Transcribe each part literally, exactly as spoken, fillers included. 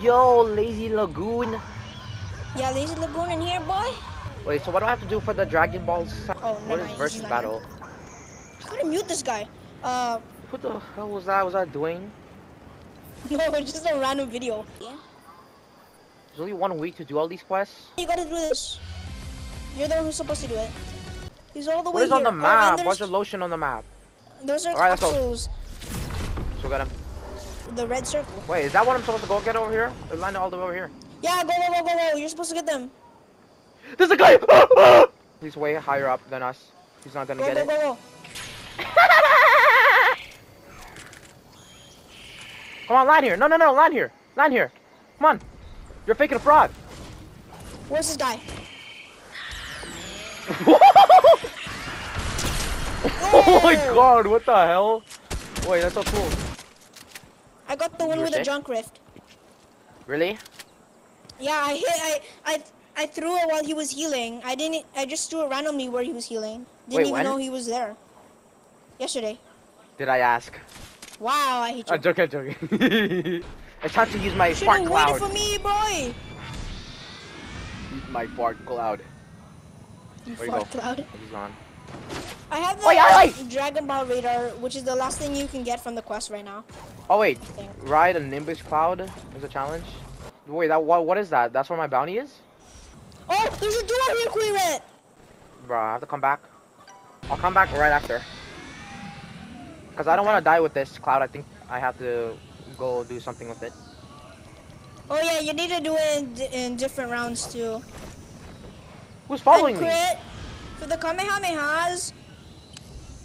Yo, Lazy Lagoon. Yeah, Lazy Lagoon in here, boy. Wait, so what do I have to do for the Dragon Ball sound? Oh, what is versus battle? I'm gonna mute this guy. Uh, what the hell was that? Was I doing? No, it's just a random video. Yeah. There's only one week to do all these quests. You gotta do this. You're the one who's supposed to do it. He's all the way here. What is on the map? Oh, what's the lotion on the map? Those are right, capsules. So got him. The red circle. Wait, is that what I'm supposed to go get over here? They're lined all the way over here. Yeah, go, go, go, go, go. You're supposed to get them. There's a guy! He's way higher up than us. He's not gonna go, get go, it. Go, go. Come on, land here. No, no, no, land here. Land here. Come on. You're faking a fraud. Where's this guy? Oh my god, what the hell? Wait, that's so cool. I got the one with sick? the junk rift. Really? Yeah, I hit I I I threw it while he was healing. I didn't I just threw it randomly where he was healing. Didn't Wait, even when? know he was there. Yesterday. Did I ask? Wow, I hate you. I'm joking, I'm joking. It's time to use my fart cloud. You should've waited for me, boy! Use my fart cloud. You Where fart you cloud? He's on. I have the wait, wait. Dragon Ball Radar, which is the last thing you can get from the quest right now. Oh wait, ride a Nimbus Cloud is a challenge? Wait, that what, what is that? That's where my bounty is? Oh, there's a door here, Queerette! Bruh, I have to come back. I'll come back right after. Cause I don't want to die with this cloud, I think I have to go do something with it. Oh yeah, you need to do it in, in different rounds too. Who's following and me? Crit, for the Kamehamehas,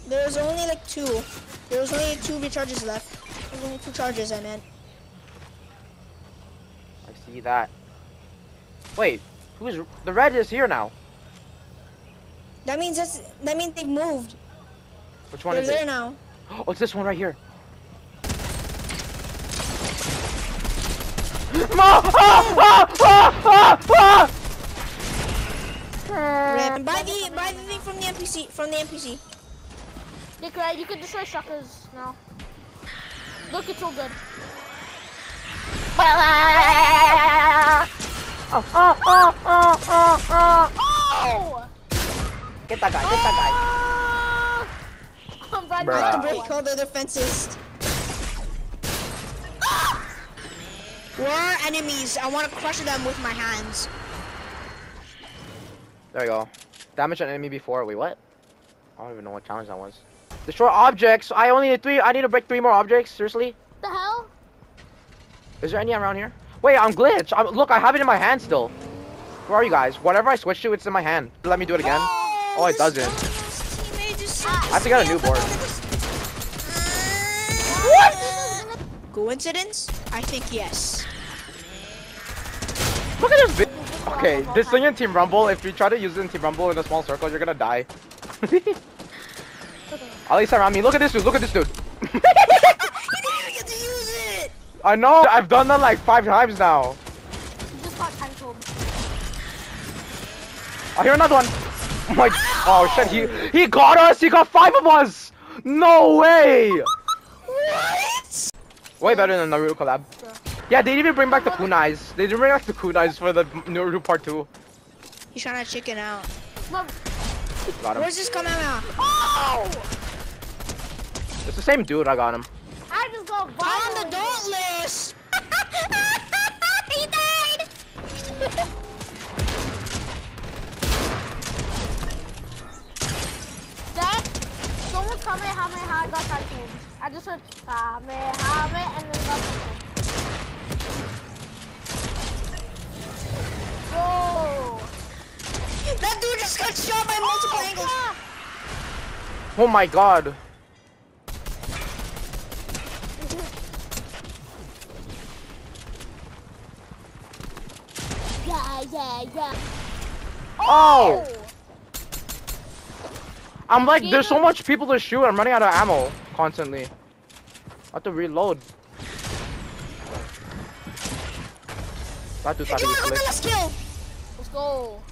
there's only like two. There's only two recharges left. There's only two charges, I meant. I see that. Wait, who's the red is here now? That means that's, that means they've moved. Which one They're is there it? now? Oh, it's this one right here. Ah, ah, ah, ah, ah. Rip. Buy the buy the thing from the N P C from the N P C. Nick, right? You can destroy shockers now. Look, it's all good. Oh, oh, oh, oh, oh, oh. oh. Get that guy! Get that guy! I'm glad you have to break all the defenses. We're enemies. I want to crush them with my hands. There we go. Damage an enemy before. Wait, what? I don't even know what challenge that was. Destroy objects. I only need three. I need to break three more objects. Seriously? The hell? Is there any around here? Wait, I'm glitched. I'm, look, I have it in my hand still. Where are you guys? Whatever I switch to, it's in my hand. Let me do it again. Oh, oh it doesn't. Just, I have to get a new board. What? Coincidence? I think yes. Look at this bit. Okay, this thing in Team Rumble, if you try to use it in Team Rumble in a small circle, you're gonna die. At least around me. Look at this dude, look at this dude. You didn't even get to use it! I know, I've done that like five times now. You just got cancelled. I hear another one. Oh my, oh shit, he, he got us, he got five of us! No way! What? Way better than Naruto collab. Yeah, they didn't even bring back the kunais. They didn't bring back the kunais for the Naruto part two. He's trying to chicken out. Got him. Where's this coming out? Oh! It's the same dude. I got him. I just got on the don't list. He died. That someone Kamehameha got that dude. I just heard Kamehameha and then got that dude. Whoa. That dude just got shot by multiple oh, angles. God. Oh my god. Yeah, yeah, yeah. Oh! oh. I'm like, there's so much people to shoot. I'm running out of ammo constantly. I have to reload. That dude's yeah, I got the last kill. Let's go.